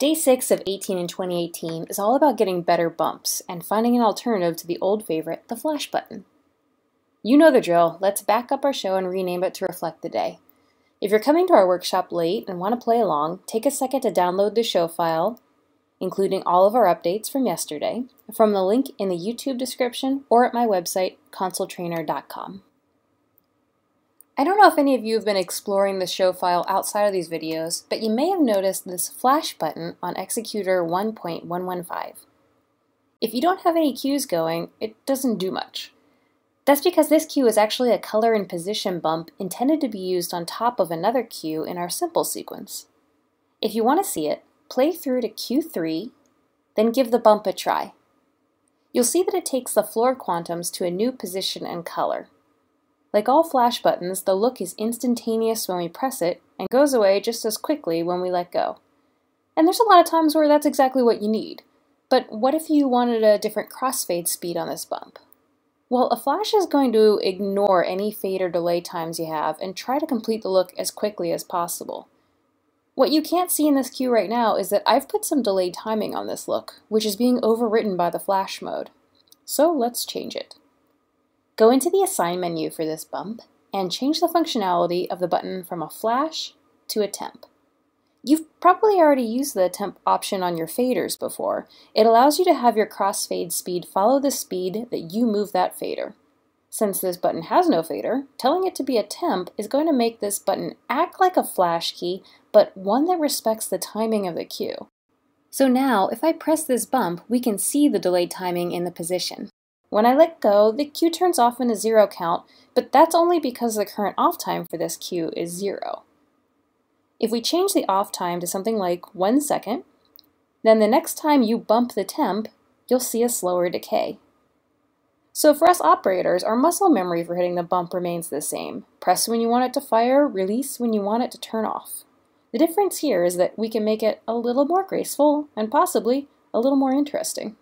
Day 6 of 18 in 2018 is all about getting better bumps and finding an alternative to the old favorite, the Flash button. You know the drill, let's back up our show and rename it to reflect the day. If you're coming to our workshop late and want to play along, take a second to download the Showfile, including all of our updates from yesterday, from the link in the YouTube description or at my website, consoletrainer.com. I don't know if any of you have been exploring the Showfile outside of these videos, but you may have noticed this Flash button on Executor 1.115. If you don't have any cues going, it doesn't do much. That's because this cue is actually a color and position bump intended to be used on top of another cue in our simple sequence. If you want to see it, play through to cue 3, then give the bump a try. You'll see that it takes the floor quantums to a new position and color. Like all Flash buttons, the look is instantaneous when we press it and goes away just as quickly when we let go. And there's a lot of times where that's exactly what you need. But what if you wanted a different crossfade speed on this bump? Well, a Flash is going to ignore any fade or delay times you have and try to complete the look as quickly as possible. What you can't see in this cue right now is that I've put some delayed timing on this look, which is being overwritten by the Flash mode. So let's change it. Go into the Assign menu for this bump and change the functionality of the button from a Flash to a Temp. You've probably already used the Temp option on your faders before. It allows you to have your crossfade speed follow the speed that you move that fader. Since this button has no fader, telling it to be a Temp is going to make this button act like a Flash key, but one that respects the timing of the cue. So now, if I press this bump, we can see the delayed timing in the position. When I let go, the cue turns off in a 0 count, but that's only because the current off time for this cue is 0. If we change the off time to something like 1 second, then the next time you bump the temp, you'll see a slower decay. So for us operators, our muscle memory for hitting the bump remains the same. Press when you want it to fire, release when you want it to turn off. The difference here is that we can make it a little more graceful and possibly a little more interesting.